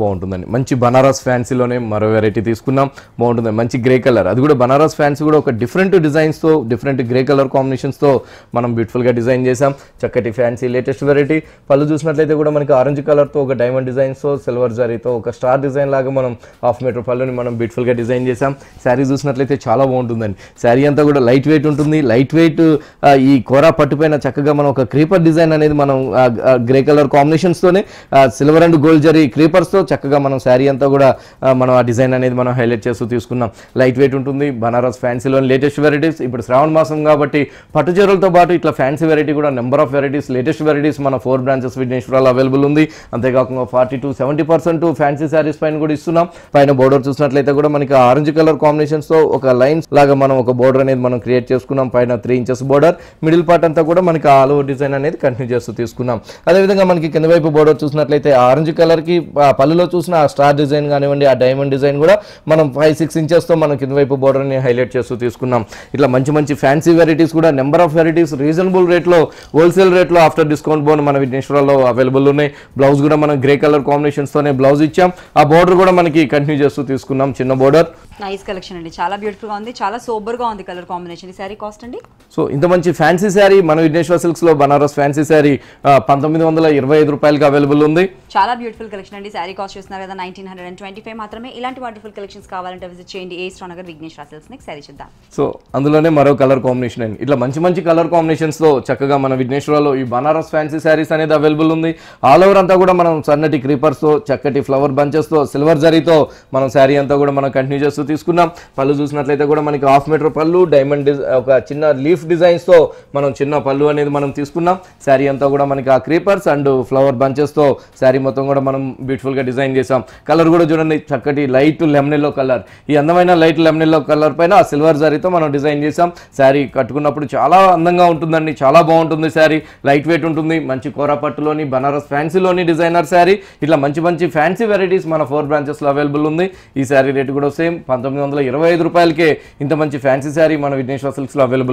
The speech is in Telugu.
బాగుంటుందండి. మంచి బనారస్ ఫ్యాన్సీలోనే మరో వెరైటీ తీసుకున్నాం, బాగుంటుంది. మంచి గ్రే కలర్, అది కూడా బనారస్ ఫ్యాన్సీ కూడా ఒక డిఫరెంట్ డిజైన్స్తో, డిఫరెంట్ గ్రే కలర్ కాంబినేషన్స్తో మనం బ్యూటిఫుల్గా డిజైన్ చేసాం. చక్కటి ఫ్యాన్సీ లేటెస్ట్ వెరైటీ. పళ్ళు చూసినట్లయితే కూడా మనకి ఆరెంజ్ కలర్తో ఒక డైమండ్ డిజైన్స్తో, సిల్వర్ జరీతో ఒక స్టార్ డిజైన్ లాగా మనం హాఫ్ మీటర్ పళ్ళుని మనం బ్యూటిఫుల్గా డిజైన్ చేసాం. శారీ చూసినట్లయితే చాలా బాగుంటుందండి. శారీ అంతా కూడా లైట్ వెయిట్ ఉంటుంది. లైట్ వెయిట్ ఈ కోరా పట్టుపైన చక్కగా మనం ఒక క్రీపర్ డిజైన్ అనేది మనం గ్రే కలర్ కాంబినేషన్స్తోనే సిల్వర్ అండ్ గోల్డ్ జరీ క్రీపర్స్తో చక్కగా మనం శారీ అంతా కూడా మనం ఆ డిజైన్ అనేది మనం హైలైట్ చేస్తూ తీసుకున్నాం. లైట్ వెయిట్ ఉంటుంది. బనారస్ ఫ్యాన్సీలోని లేటెస్ట్ వెరైటీస్. ఇప్పుడు శ్రావణ మాసం కాబట్టి పట్టు చీరలతో పాటు ఇట్లా ఫ్యాన్సీ వెరైటీ కూడా number of varieties, latest varieties మన 4 బ్రాంచెస్ విఘ్నేశ్వరాలు అవైలబుల్ ఉంది. అంతేకాకుండా 40 to 70% ఫ్యాన్సీ శారీస్ పైన కూడా ఇస్తున్నాం. పైన బోర్డర్ చూసినట్లయితే కూడా మనకి ఆరెంజ్ కలర్ కాంబినేషన్స్తో ఒక లైన్స్ లాగా మనం ఒక బోర్డర్ అనేది మనం క్రియేట్ చేసుకున్నాం. పైన 3 inches బోర్డర్, మిడిల్ పార్ట్ అంతా కూడా మనకి ఆల్ ఓవర్ డిజైన్ అనేది కంటిన్యూ చేస్తూ తీసుకున్నాం. అదేవిధంగా మనకి కింద వైపు బోర్డర్ చూసినట్లయితే ఆరెంజ్ కలర్కి పళ్ళులో చూసిన ఆ స్టార్ డిజైన్ కానివ్వండి, ఆ డైమండ్ డిజైన్ కూడా మనం 5-6 inchesతో మనం కింద వైపు బోర్డర్ని హైలైట్ చేస్తూ తీసుకున్నాం. ఇట్లా మంచి మంచి ఫ్యాన్సీ వెరైటీస్ కూడా నెంబర్ ఆఫ్ వెరైటీస్ రీజనబుల్ రేట్లో, హోల్సేల్ రేట్లో, ఆఫ్టర్ డిస్కౌంట్ బోన్ మన విఘ్నేశ్వరాల్లో అవైలబుల్ ఉన్నాయి. బ్లౌజ్ కూడా మనం గ్రే కలర్ కాంబినేషన్స్తోనే బ్లౌజ్ ఇచ్చాం. ఆ బోర్డర్ కూడా మనకి కంటిన్యూ చేస్తూ తీసుకున్నాం. చిన్న బోర్డర్, నైస్ కలెక్షన్ అండి. చాలా బ్యూటిఫుల్గా ఉంది, చాలా సూపర్గా ఉంది కలర్ కాంబినేషన్. ఈ సారీ కాస్ట్ అండి? సో ఇంత మంచి ఫ్యాన్సీ శారీ మన విఘ్నేశ్వర సిల్క్స్లో బనారస్ ఫ్యాన్సీ శారీ 1925 రూపాయలకి అవైలబుల్ ఉంది. చాలా బ్యూటిఫుల్ కలెక్షన్ అండి. శారీ కాస్ట్ చూస్తున్నారు కదా, 1925 మాత్రమే. ఇలాంటి బ్యూటిఫుల్ కలెక్షన్స్ కావాలంటే విజిట్ చేయండి ఏ స్టోర్ నగర్ విఘ్నేశ్వర సిల్క్స్. నెక్స్ట్ శారీ చూద్దాం. సో అందులోనే మరో కలర్ కాంబినేషన్ అండి. ఇట్లా మంచి మంచి కలర్ కాంబినేషన్స్లో చక్కగా మన విఘ్నేశ్వరలో ఈ బనారస్ ఫ్యాన్సీ శారీస్ అనేది అవైలబుల్ ఉంది. ఆల్ ఓవర్ అంతా కూడా మనం సన్నటి క్రీపర్స్తో, చక్కటి ఫ్లవర్ బంచెస్తో, సిల్వర్ జరీతో మనం శారీ అంతా కూడా మనం కంటిన్యూ చేస్తూ తీసుకున్నాం. పళ్ళు చూసినట్లయితే కూడా మనకి హాఫ్ మీటర్ పళ్ళు, డైమండ్ ఒక చిన్న లీఫ్ డిజైన్స్తో మనం చిన్న పళ్ళు అనేది మనం తీసుకున్నాం. శారీ అంతా కూడా మనకి ఆ క్రీపర్స్ అండ్ ఫ్లవర్ బంచెస్తో శారీ మొత్తం కూడా మనం బ్యూటిఫుల్గా డిజైన్ చేసాం. కలర్ కూడా చూడండి, చక్కటి లైట్ లెమన్ ఎల్లో కలర్. ఈ అందమైన లైట్ లెమన్ ఎల్లో కలర్ పైన ఆ సిల్వర్ శారీతో మనం డిజైన్ చేసాం. శారీ కట్టుకున్నప్పుడు చాలా అందంగా ఉంటుందండి, చాలా బాగుంటుంది. శారీ లైట్ వెయిట్ ఉంటుంది. మంచి కోరాపట్టులోని బనారస్ ఫ్యాన్సీలోని డిజైనర్ శారీ. ఇట్లా మంచి మంచి ఫ్యాన్సీ వెరైటీస్ మన 4 బ్రాంచెస్లో అవైలబుల్ ఉంది. ఈ శారీ రేటు కూడా సేమ్ 1925 రూపాయలకే ఇంత మంచి ఫ్యాన్సీ శారీ మన విఘ్నేశ్వర సిల్క్స్లో అవైలబుల్.